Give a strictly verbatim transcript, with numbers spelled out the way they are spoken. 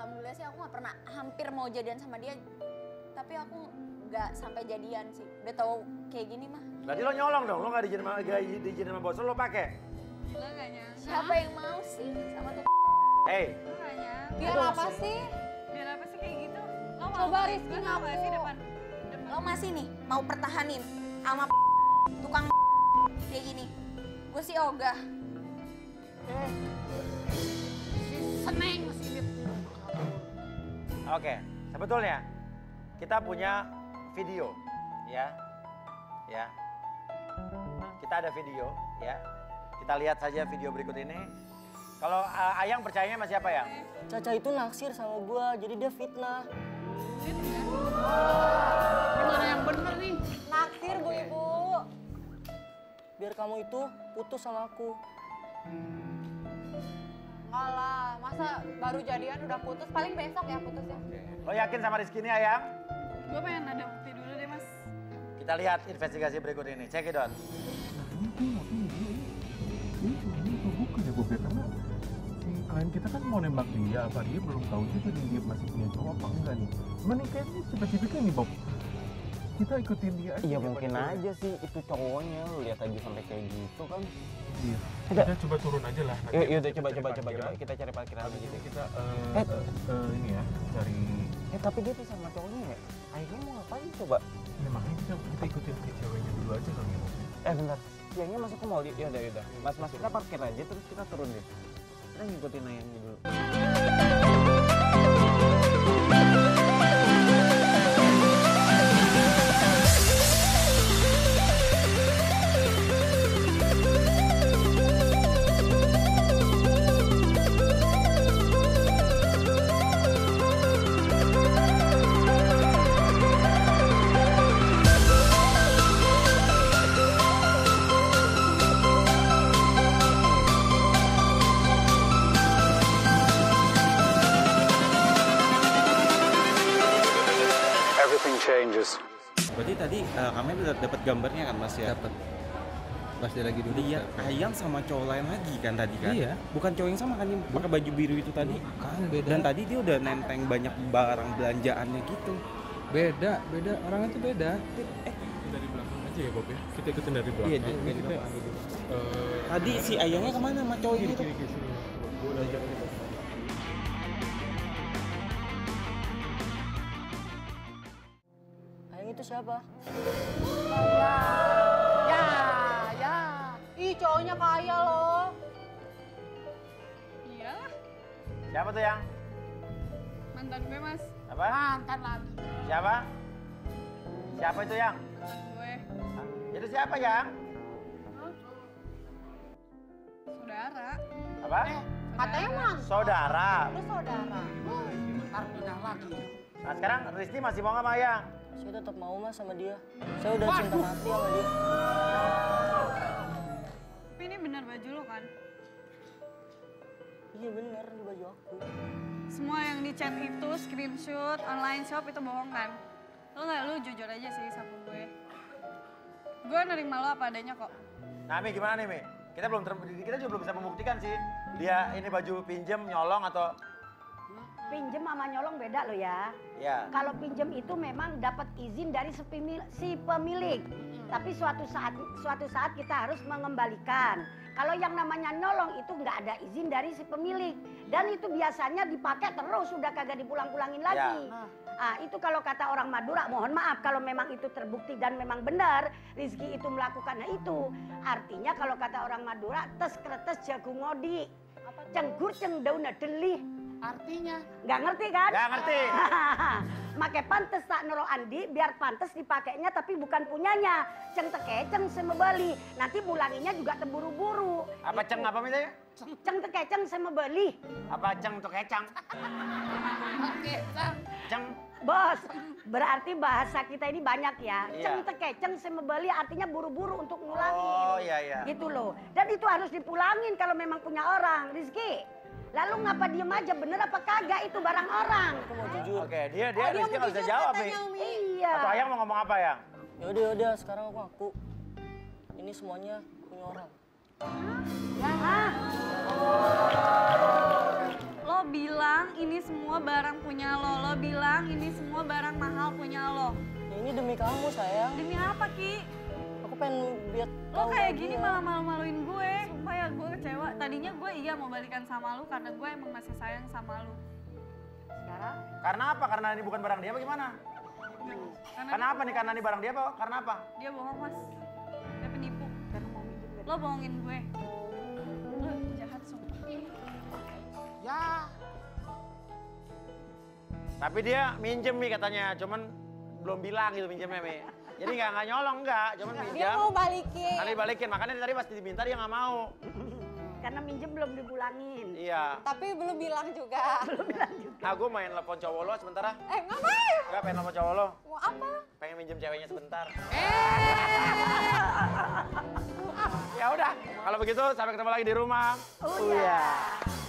alhamdulillah sih aku nggak pernah hampir mau jadian sama dia, tapi aku nggak sampai jadian sih. Udah tau kayak gini mah. Berarti lo nyolong dong, lo nggak dijadiin sama dijadiin sama bos lo pakai? Lo nggak nyangka. Siapa yang mau sih sama tuh? Hey. Lo nggak nyangka. Biar apa sih? Biar apa sih kayak gitu? Lo mau coba Rizky ngaku. Lo masih nih mau pertahanin sama tukang kayak gini? Gue sih ogah. Eh. Seneng mesti hidup. Oke, sebetulnya kita punya video, ya, ya. Kita ada video, ya. Kita lihat saja video berikut ini. Kalau uh, Ayang percayanya sama siapa ya? Caca itu naksir sama gue, jadi dia fitnah. Fitnah? Gimana yang bener nih? Naksir bu ibu. Biar kamu itu putus sama aku. Alah, masa baru jadian udah putus, paling besok ya putusnya. Lo yakin sama Rizky ini, Ayang? Gue pengen ada bukti dulu deh, Mas. Kita lihat investigasi berikut ini. Check it out. Ini bukan ya, Bob, ya, karena si klien kita kan mau nembak dia, apa dia belum tahu juga dia masih punya cowok apa enggak nih. Cuman ini kayaknya cepet-cepetnya nih, Bob. Kita ikutin dia aja. Iya, mungkin aja sih itu cowoknya, lu lihat aja sampai kayak gitu kan. Iya. Kita coba turun aja lah. Yuk, yuk, coba, coba, coba, coba. Kita cari parkiran aja gitu. Kita ini ya, cari... Eh, tapi dia tuh sama cowoknya ya? Akhirnya mau ngapain coba? Ya, makanya kita ikutin ke ceweknya dulu aja kali ya. Eh, bentar. Siangnya masuk ke mall, yaudah, yaudah. Mas, mas, kita parkir aja terus kita turun deh. Kita ngikutin ayamnya dulu. Berarti tadi uh, kami udah dapat gambarnya kan Mas ya? Dapat. Pas dia lagi duduk. Iya, Ayang sama cowok lain lagi kan tadi kan? Iya. Bukan cowok yang sama kan yang pakai baju biru itu tadi? Bukan, beda. Dan tadi dia udah nenteng banyak barang belanjaannya gitu. Beda, beda. Orangnya tuh beda. Eh, dari belakang aja ya Bob ya? Kita ikutin dari belakang. Iya, dari belakang. Kita, uh, tadi si Ayangnya kemana sama cowok itu? Kiri, kiri, kiri. Gue udah ajak. Itu siapa? Kaya. Ya, ya. Ih, cowoknya kaya loh. Iya. Siapa tuh yang? Mantan gue, Mas. Apa? Mantan lagi. Siapa? Siapa itu yang? Mantan gue. Itu siapa yang? Hah? Saudara. Apa? Eh, katanya mantan. Saudara. Lu saudara. Ntar pindah lagi. Nah, sekarang Rizky masih mau sama Ayang? Saya tetap mau Mas sama dia. Saya udah cinta mati sama dia. Tapi ini benar baju lo kan? Iya benar, ini baju aku. Semua yang di chat itu, screenshot, online shop itu bohong kan? Lo nggak, lo jujur aja sih sama gue. Gue nerima lo apa adanya kok. Nah Mi, gimana nih Mi? Kita belum ter kita juga belum bisa membuktikan sih. Dia ini baju pinjem, nyolong atau... Pinjem sama nyolong beda lo ya. Ya. Kalau pinjem itu memang dapat izin dari si pemilik, si pemilik. Hmm. Tapi suatu saat suatu saat kita harus mengembalikan. Kalau yang namanya nyolong itu nggak ada izin dari si pemilik dan itu biasanya dipakai terus sudah kagak dipulang-pulangin lagi. Ya. Ah, itu kalau kata orang Madura, mohon maaf kalau memang itu terbukti dan memang benar Rizky itu melakukannya itu. Artinya kalau kata orang Madura, tes kretes jagung ngodi. Cenggur cengdauna delih. Artinya? Nggak ngerti kan? Nggak ngerti. Make pantes tak nero Andi, biar pantes dipakainya tapi bukan punyanya. Ceng tekeceng sama beli, nanti pulanginya juga terburu-buru. Apa itu. Ceng apa misalnya? Ceng tekeceng sama beli. Apa ceng tekeceng? Oke, ceng. Bos, berarti bahasa kita ini banyak ya. Iya. Ceng tekeceng sama beli artinya buru-buru untuk ngulangin. Oh iya iya. Gitu loh. Dan itu harus dipulangin kalau memang punya orang, Rizky. Lalu ngapa diem aja, bener apa kagak itu barang orang? Aku mau jujur. Oke, dia dia oh, Rizky nggak bisa jawab nih. Iya. Atau Ayang mau ngomong apa ya? Yaudah, yaudah. Sekarang aku aku. Ini semuanya punya orang. Hah? Ya. Hah? Oh. Lo bilang ini semua barang punya lo, lo bilang ini semua barang mahal punya lo. Ya ini demi kamu sayang. Demi apa Ki? Aku pengen lihat. Lo kayak gini malah malu-maluin gue. Sumpah ya gue kecewa. Tadinya gue iya mau balikan sama lo karena gue emang masih sayang sama lo. Sekarang? Karena apa? Karena ini bukan barang dia apa gimana? Hmm. Karena, karena apa nih? Karena ini barang dia apa? Karena apa? Dia bohong mas. Dia penipu. Karena mau minjem. Lo bohongin gue. Lo jahat sumpah. Ya. Tapi dia minjem Mi katanya, cuman belum bilang gitu minjemnya Mi. Jadi nggak nggak nyolong nggak, cuman minjem. Dia mau balikin. Kali balikin, makanya tadi pas diminta dia nggak mau. Karena minjem belum dipulangin. Iya. Tapi belum bilang juga. Belum bilang juga. Nah, gue main telepon cowok lo sementara. Eh ngapain? Gak pengen telepon cowok lo. Mau apa? Pengen minjem ceweknya sebentar. Eh. Ya udah, kalau begitu sampai ketemu lagi di rumah. Uyah.